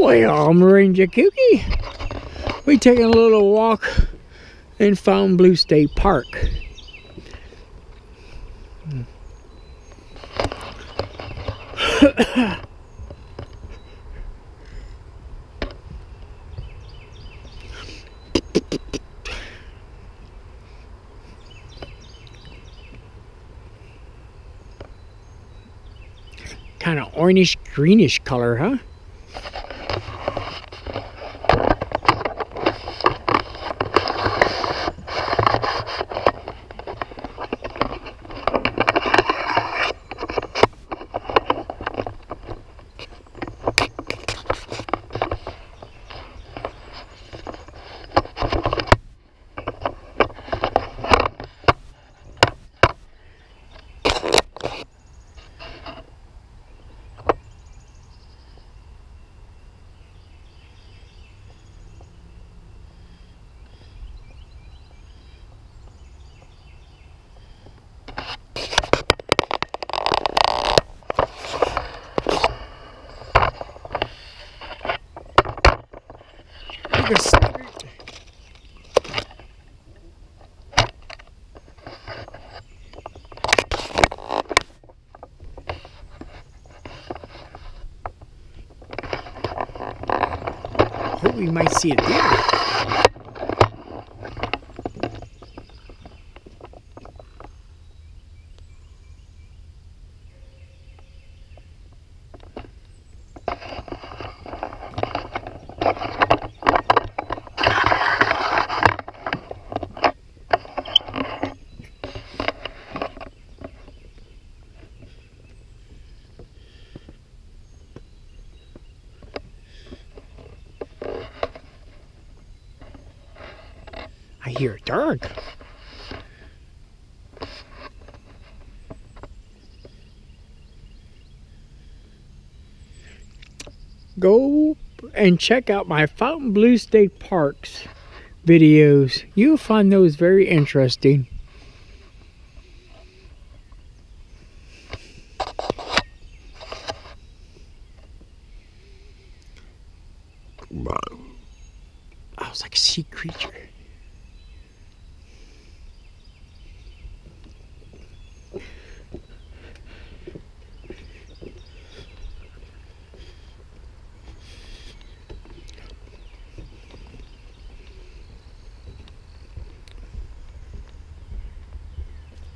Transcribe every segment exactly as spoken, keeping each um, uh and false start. Well, y'all, Marine Jakuki. We taking a little walk in Fountain Blue State Park. Kind of orangish greenish color, huh? Hope we might see a deer. I hear a dog. Go and check out my Fountain Blue State Parks videos. You'll find those very interesting. I was like a sea creature.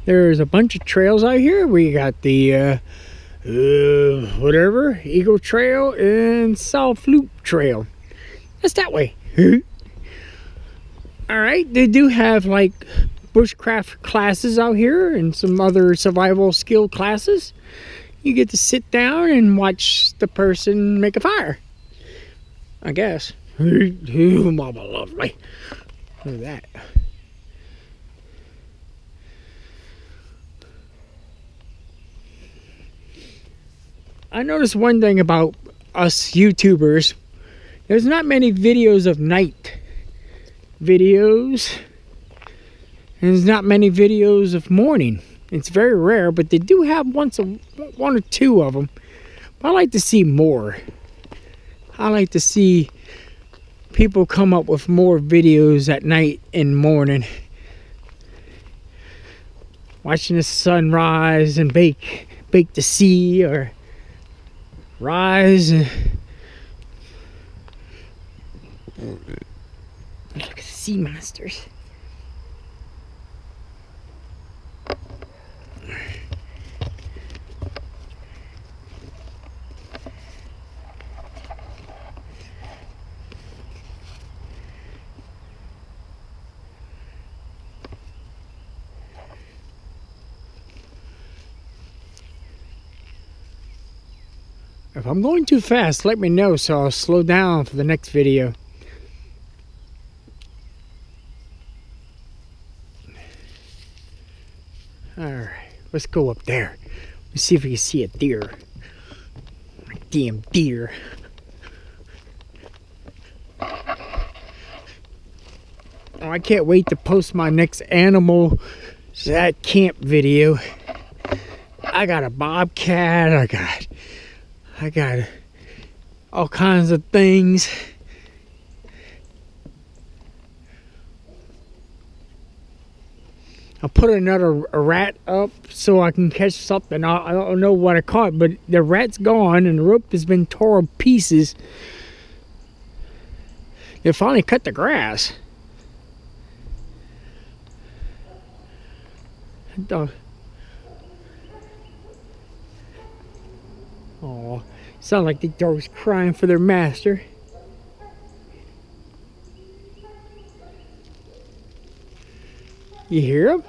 There's a bunch of trails out here. We got the uh, uh, whatever, Eagle Trail and South Loop Trail. That's that way. Alright, they do have like bushcraft classes out here and some other survival skill classes. You get to sit down and watch the person make a fire, I guess. Mama lovely. Look at that. I noticed one thing about us YouTubers. There's not many videos of night videos. And there's not many videos of morning. It's very rare, but they do have once a, one or two of them. But I like to see more. I like to see people come up with more videos at night and morning. Watching the sun rise and bake, bake the sea, or rise. And look at the sea monsters. If I'm going too fast, let me know so I'll slow down for the next video. Alright, let's go up there. Let's see if we can see a deer. Damn deer. Oh, I can't wait to post my next animal at camp video. I got a bobcat, I got... I got all kinds of things. I put another rat up so I can catch something. I don't know what I caught, but the rat's gone and the rope has been torn to pieces. They finally cut the grass. Oh, sound like the dog's crying for their master. You hear him?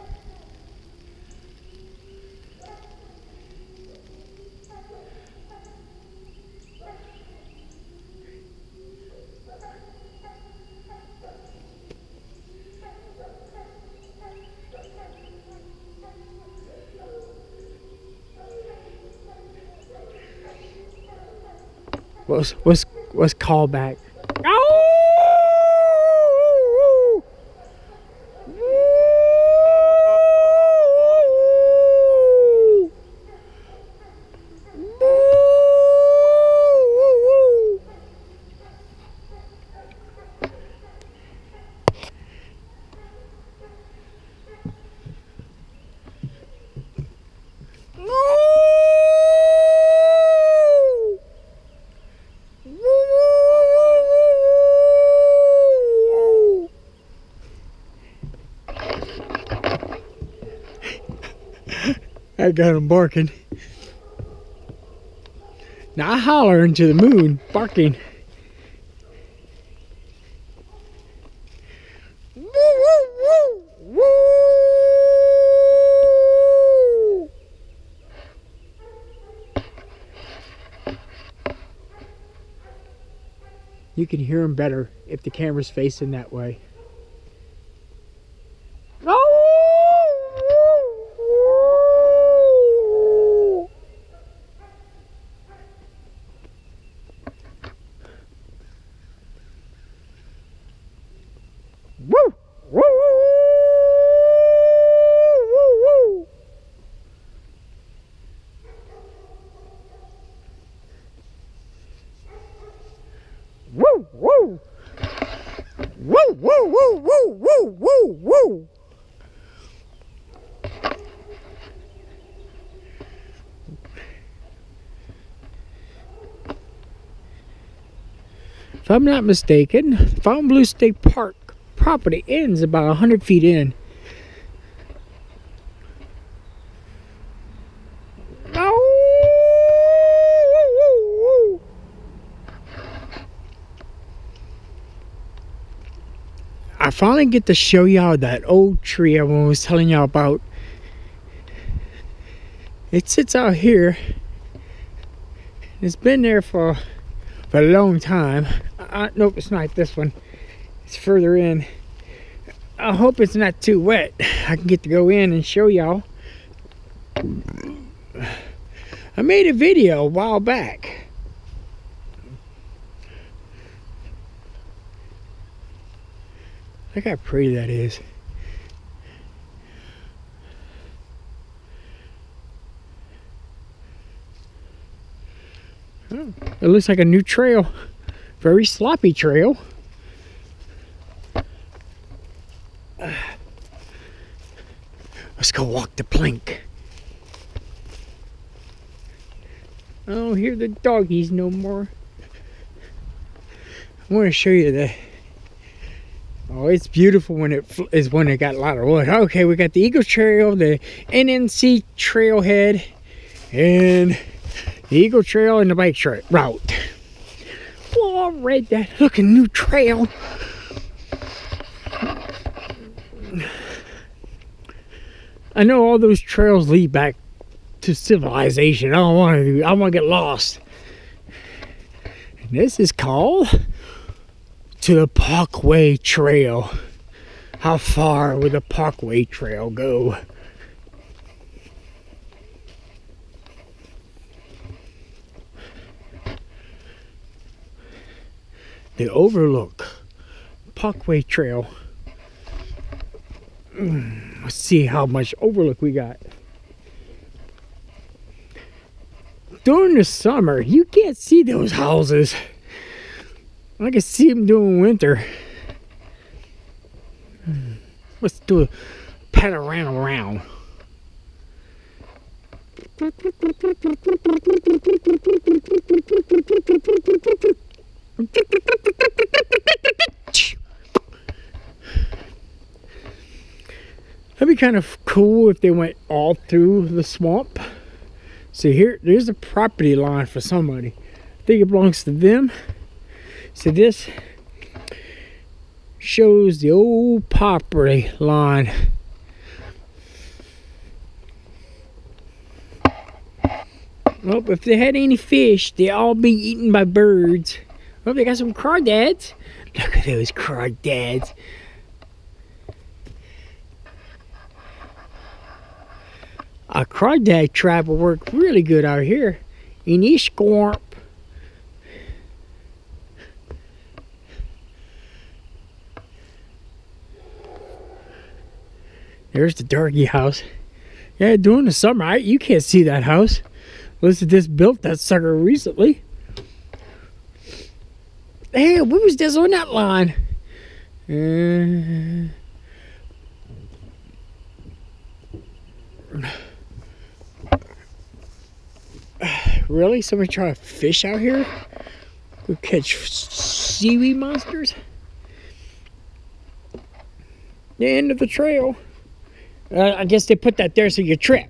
What's what's what's call back? Oh! I got him barking. Now I holler into the moon, barking. You can hear him better if the camera's facing that way. If I'm not mistaken, Fountain Blue State Park property ends about one hundred feet in. I finally get to show y'all that old tree I was telling y'all about. It sits out here. It's been there for, for a long time. Uh, nope, it's not this one. It's further in. I hope it's not too wet. I can get to go in and show y'all. I made a video a while back. Look how pretty that is. Oh, it looks like a new trail. Very sloppy trail. Uh, let's go walk the plank. I don't hear the doggies no more. I want to show you the. Oh, it's beautiful when it is when it got a lot of wood. Okay, we got the Eagle Trail, the N N C Trailhead, and the Eagle Trail and the bike route. All right, that looking new trail. I know all those trails lead back to civilization. I don't want to. I want to get lost. And this is called to the Parkway Trail. How far would the Parkway Trail go? The Overlook Parkway Trail. Let's see how much overlook we got. During the summer, you can't see those houses. I can see them doing winter. Let's do a pat around around. That'd be kind of cool if they went all through the swamp. So here, there's a property line for somebody. I think it belongs to them. So this shows the old property line. Well, if they had any fish, they'd all be eaten by birds. Oh, they got some crawdads. Look at those crawdads. A crawdad tribe will work really good out here in Ishquamp. There's the doggy house. Yeah, during the summer, I, you can't see that house. Listen, this built that sucker recently. Hey, what was this on that line? Uh, Really? Somebody trying to fish out here? Go catch seaweed monsters? The end of the trail. Uh, I guess they put that there so you trip.